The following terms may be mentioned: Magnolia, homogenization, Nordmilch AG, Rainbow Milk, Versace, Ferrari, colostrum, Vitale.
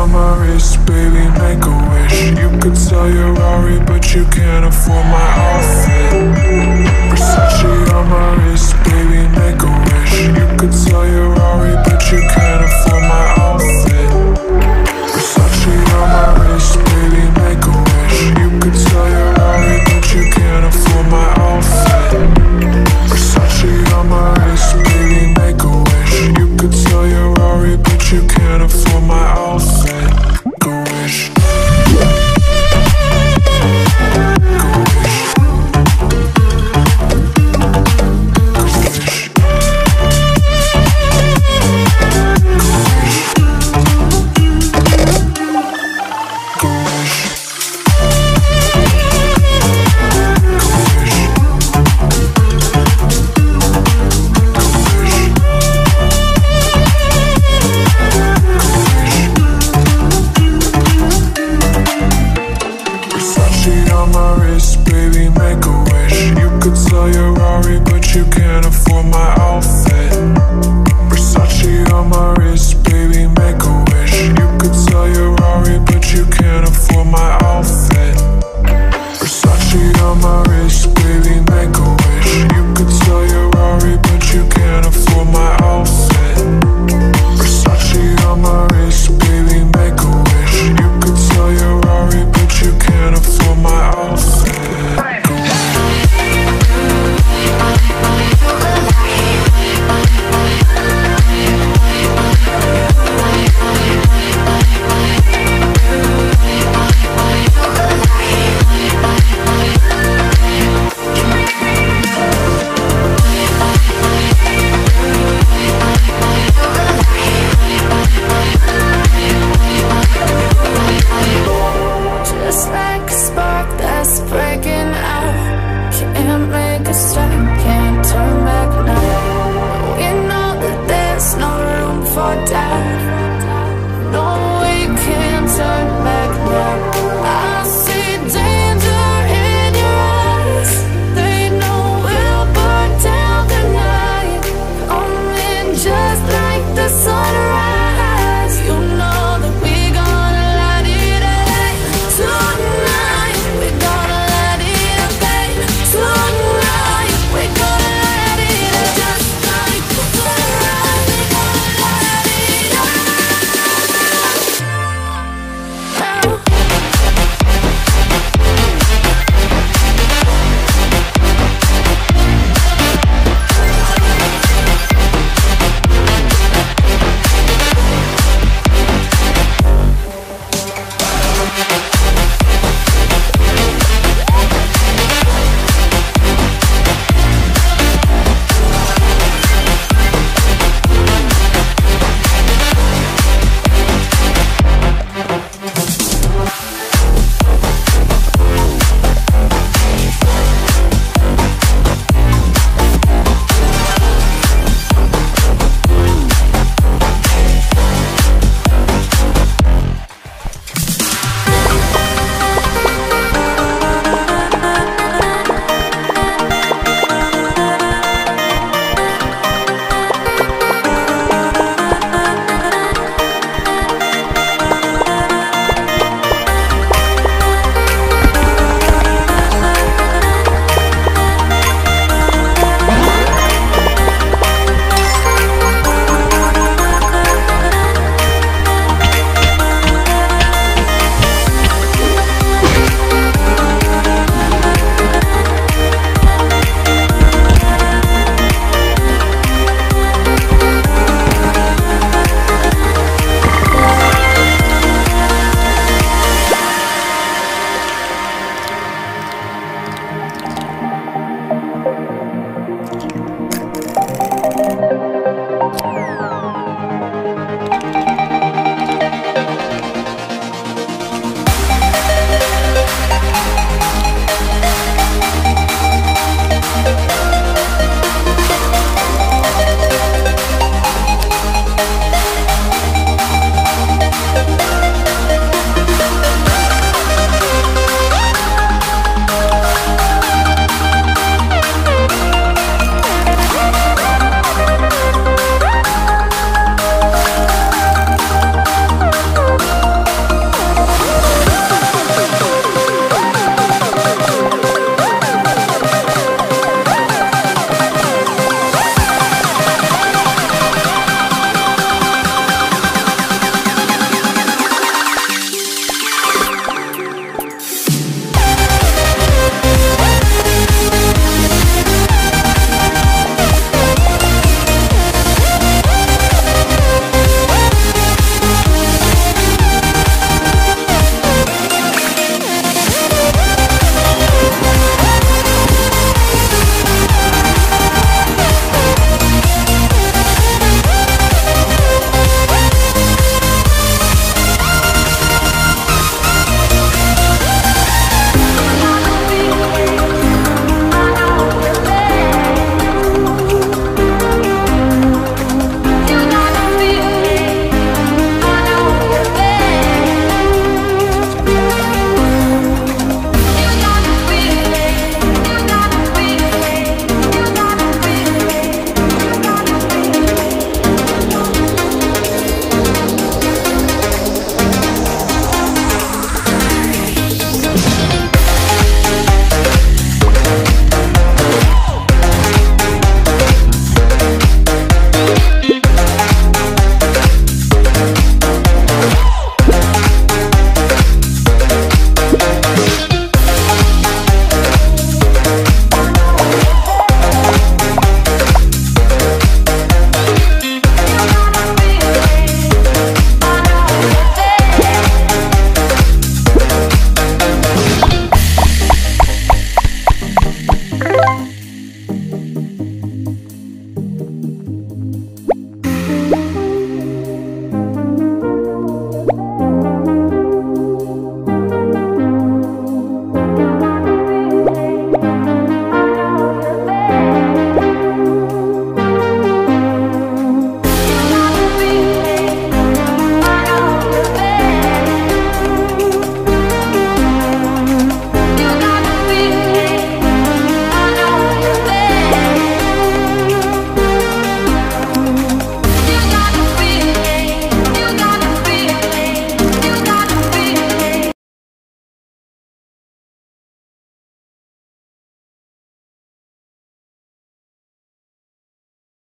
on my wrist, baby, make a wish. You could sell your Ferrari, but you can't afford my outfit. Versace on my wrist, baby, make a wish. You could sell your Ferrari, but you can't afford my outfit. Versace on my wrist, baby, make a wish. You could sell your Ferrari, but you can't afford my outfit. Versace on my wrist, baby, make a wish. You could sell your Ferrari, but you can't afford my